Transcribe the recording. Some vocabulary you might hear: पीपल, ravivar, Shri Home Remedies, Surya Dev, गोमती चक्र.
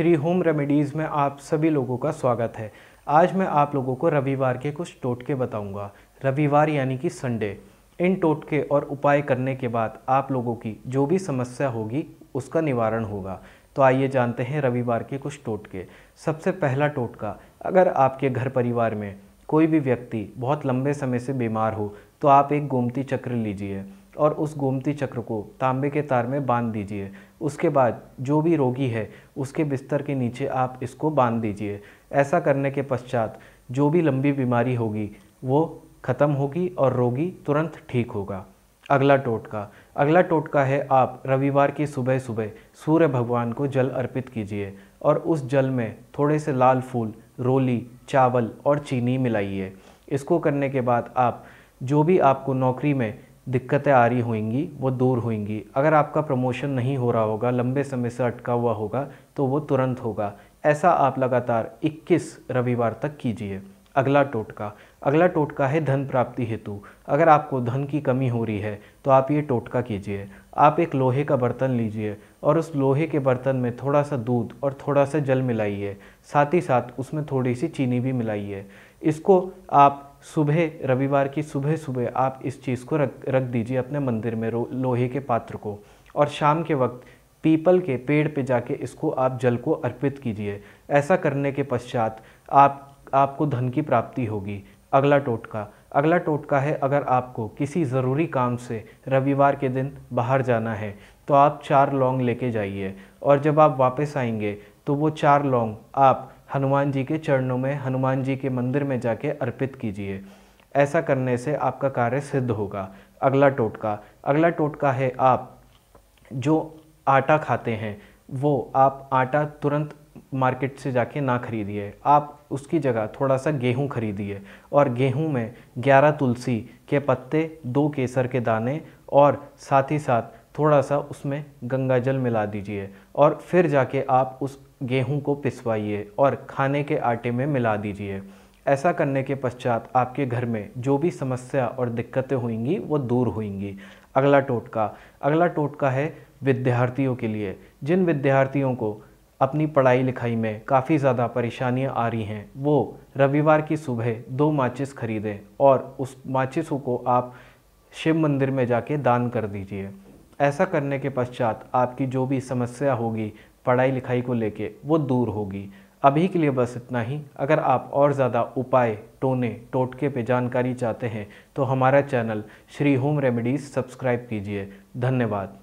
Shri home remedies में आप सभी लोगों का स्वागत है। आज मैं आप लोगों को रविवार के कुछ टोटके बताऊंगा। रविवार यानी कि संडे। इन टोटके और उपाय करने के बाद आप लोगों की जो भी समस्या होगी उसका निवारण होगा। तो आइए जानते हैं रविवार के कुछ टोटके। सबसे पहला टोटका, अगर आपके घर परिवार में कोई भी व्यक्ति बहुत लंबे समय से बीमार हो तो आप एक गोमती चक्र लीजिए और उस गोमती चक्र को तांबे के तार में बांध दीजिए। उसके बाद जो भी रोगी है उसके बिस्तर के नीचे आप इसको बांध दीजिए। ऐसा करने के पश्चात जो भी लंबी बीमारी होगी वो ख़त्म होगी और रोगी तुरंत ठीक होगा। अगला टोटका है, आप रविवार की सुबह सुबह सूर्य भगवान को जल अर्पित कीजिए और उस जल में थोड़े से लाल फूल, रोली, चावल और चीनी मिलाइए। इसको करने के बाद आप जो भी आपको नौकरी में दिक्कतें आ रही होंगी वो दूर होंगी। अगर आपका प्रमोशन नहीं हो रहा होगा, लंबे समय से अटका हुआ होगा, तो वो तुरंत होगा। ऐसा आप लगातार 21 रविवार तक कीजिए। अगला टोटका है धन प्राप्ति हेतु। अगर आपको धन की कमी हो रही है तो आप ये टोटका कीजिए। आप एक लोहे का बर्तन लीजिए और उस लोहे के बर्तन में थोड़ा सा दूध और थोड़ा सा जल मिलाइए, साथ ही साथ उसमें थोड़ी सी चीनी भी मिलाइए। इसको आप सुबह, रविवार की सुबह सुबह आप इस चीज़ को रख दीजिए अपने मंदिर में, लोहे के पात्र को, और शाम के वक्त पीपल के पेड़ पे जाके इसको आप जल को अर्पित कीजिए। ऐसा करने के पश्चात आपको धन की प्राप्ति होगी। अगला टोटका है, अगर आपको किसी ज़रूरी काम से रविवार के दिन बाहर जाना है तो आप 4 लौंग लेके जाइए और जब आप वापस आएंगे तो वो 4 लौंग आप हनुमान जी के चरणों में, हनुमान जी के मंदिर में जाके अर्पित कीजिए। ऐसा करने से आपका कार्य सिद्ध होगा। अगला टोटका है, आप जो आटा खाते हैं वो आप आटा तुरंत मार्केट से जाके ना खरीदिए। आप उसकी जगह थोड़ा सा गेहूं खरीदिए और गेहूं में 11 तुलसी के पत्ते, 2 केसर के दाने और साथ ही साथ थोड़ा सा उसमें गंगा जल मिला दीजिए और फिर जाके आप उस गेहूं को पिसवाइए और खाने के आटे में मिला दीजिए। ऐसा करने के पश्चात आपके घर में जो भी समस्या और दिक्कतें होंगी वो दूर होंगी। अगला टोटका है विद्यार्थियों के लिए। जिन विद्यार्थियों को अपनी पढ़ाई लिखाई में काफ़ी ज़्यादा परेशानियां आ रही हैं वो रविवार की सुबह 2 माचिस खरीदें और उस माचिसों को आप शिव मंदिर में जाके दान कर दीजिए। ऐसा करने के पश्चात आपकी जो भी समस्या होगी पढ़ाई लिखाई को लेके वो दूर होगी। अभी के लिए बस इतना ही। अगर आप और ज़्यादा उपाय, टोने, टोटके पे जानकारी चाहते हैं तो हमारा channel Shri home remedies subscribe कीजिए। धन्यवाद।